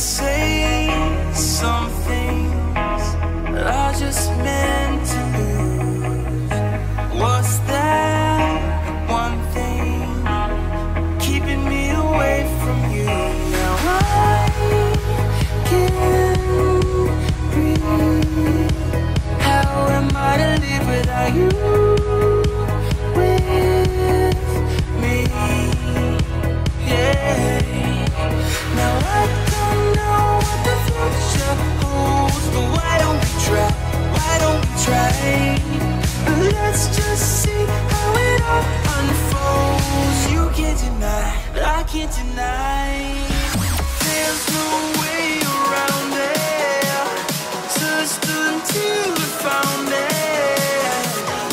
say some things I just meant to lose. What's that one thing keeping me away from you? Now I can't breathe. How am I to live without you? But let's just see how it all unfolds. You can't deny, but I can't deny. There's no way around it, just until we found it.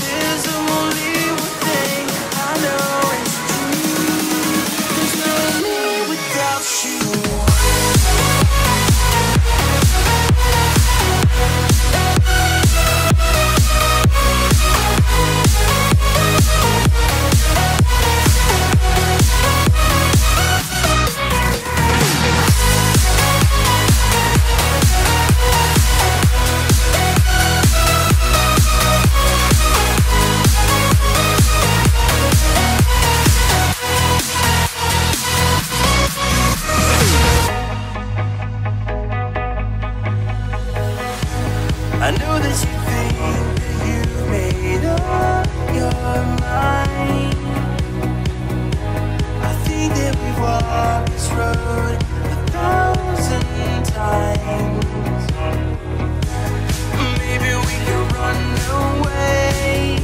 There's only one thing I know is true. There's no me without you. I know that you think that you made up your mind. I think that we've walked this road 1,000 times. Maybe we can run away,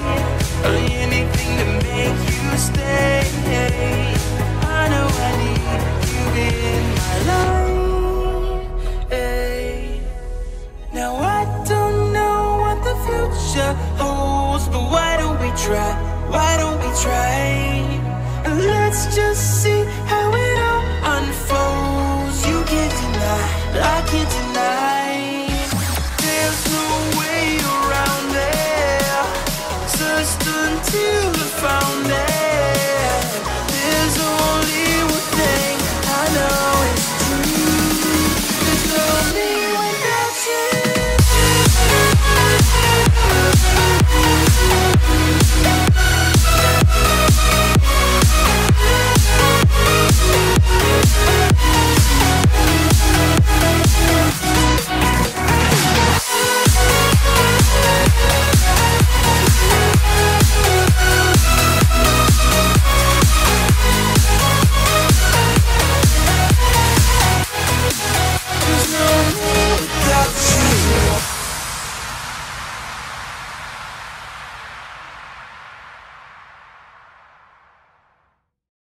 or anything to make you stay. I know I need you in my life. Hey. Now holds, but why don't we try? Why don't we try? Let's just see how